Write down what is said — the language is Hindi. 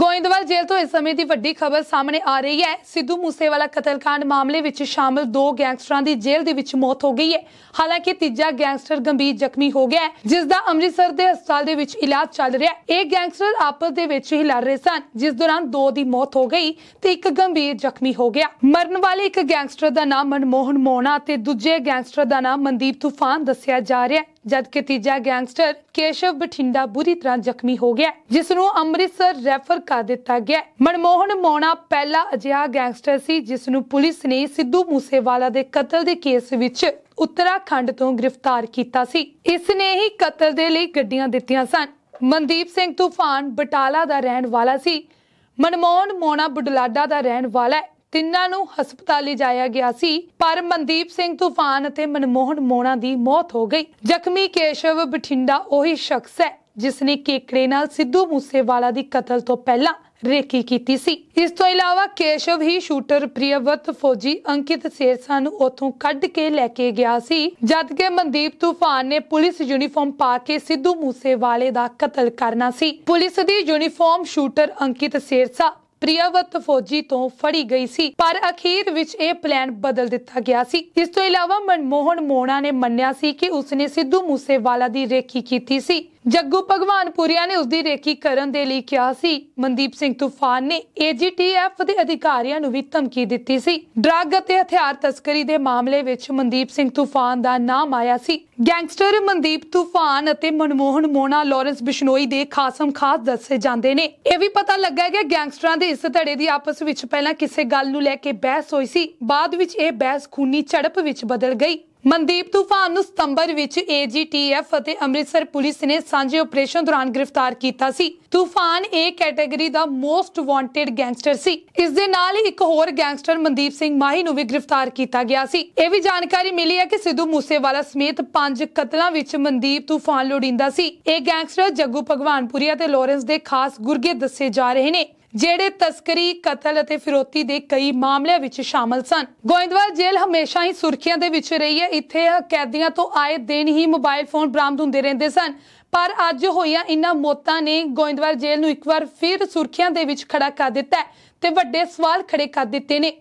गोइंदवाल जेल तो इस समय की वड्डी खबर सामने आ रही है। सिद्धू मूसेवाला कतलकांड मामले विच शामिल दो गैंगस्टरां दी जेल दे विच मौत हो गई है। हालांकि तीजा गैंगस्टर गंभीर जख्मी हो गया है, जिस दा अमृतसर दे अस्पताल दे विच इलाज चल रहा है। एक गैंगस्टर आपस दे विच ही लड़ रहे सन, जिस दौरान दो दी मौत हो गई ते एक गंभीर जख्मी हो गया। मरने वाले एक गैंगस्टर दा नाम मनमोहन मोना ते दूजे गैंगस्टर दा नाम मनदीप तूफान दस्सिया जा रहा है, जबकि तीजा गैंगस्टर केशव बठिंडा बुरी तरह जख्मी हो गया, जिसनू अमृतसर रेफर कर दिता गया। मनमोहन मोना पहला अजिहा गैंगस्टर सी जिसनू पुलिस ने सिद्धू मूसेवाला दे कतल दे केस विच उत्तराखंड तो गिरफ्तार किया सी। इसने ही कतल दे लई गड्डियां दित्तियां सन। मनदीप सिंह तूफान बटाला दा रहन वाला सी, मनमोहन मोना बुढलाडा दा रहन वाला है। तिन्ना नू हस्पताल लिजाया गया सी, पर मनदीप सिंह तूफान ते मनमोहन मोना दी मौत हो गई। जख्मी केशव बठिंडा ओही शख्स है जिसने केकड़े नाल सिद्धू मूसेवाला दी कतल तो पहला रेकी कीती सी। इस तो इलावा केशव ही शूटर प्रियवत फौजी अंकित सेरसा नू ओथों कढ के लेके गया सी, जद के मनदीप तूफान ने पुलिस यूनिफॉर्म पा के सिद्धू मूसेवाले दा कतल करना सी। पुलिस दी यूनिफॉर्म शूटर अंकित सेरसा प्रियावत फौजी तो फड़ी गई सी, पर अखीर विच ए प्लान बदल दिता गया सी। इस तो इलावा मनमोहन मोना ने मन्निया सी कि उसने सिद्धू मूसेवाला दी रेखी कीती सी। जग्गू भगवानपुरिया ने उसकी रेखी करन दे लई कहा सी। मनदीप सिंह तूफान ने AGTF दे अधिकारियों नू भी धमकी दित्ती सी। ड्रग अते हथियार तस्करी दे मामले विच मनदीप सिंह तूफान दा नाम आया सी। गैंगस्टर मनदीप तूफान अते मनमोहन मोना लॉरेंस बिश्नोई दे खासम खास दस्से जांदे ने। यह भी पता लगा कि गैंगस्टरां दे इस धड़े दी आपस विच पहला किसी गल नू लैके बहस होई सी, बाद विच यह बहस खूनी झड़प विच बदल गई। मनदीप तूफान नू सितंबर विच AGTF अते अमृतसर पुलिस ने सांझे ऑपरेशन दौरान गिरफ्तार कीता सी। तूफान ए कैटेगरी दा मोस्ट वांटेड गैंगस्टर सी। इस दे नाल ही एक होर गैंगस्टर मनदीप सिंह माही नू भी गिरफ्तार कीता गया सी। यह भी जानकारी मिली है कि सिद्धू मूसेवाला समेत 5 कतलां विच मनदीप तूफान लोड़ींदा सी। यह गैंगस्टर जग्गू भगवानपुरिया ते लॉरेंस दे खास गुर्गे दस्से जा रहे ने, जेड़े तस्करी कतल अते फिरौती दे कई मामलों विच शामिल सन। गोइंदवाल जेल हमेशा ही सुर्खियां दे विच रही है। इत्थे कैदियां तो आए दिन ही मोबाइल फोन बरामद हुंदे रहिंदे सन, पर अज होईयां इन्हां मौतां ने गोइंदवाल जेल नूं एक बार फिर सुर्खियां दे विच खड़ा कर दिता है ते वड्डे सवाल खड़े कर दित्ते ने।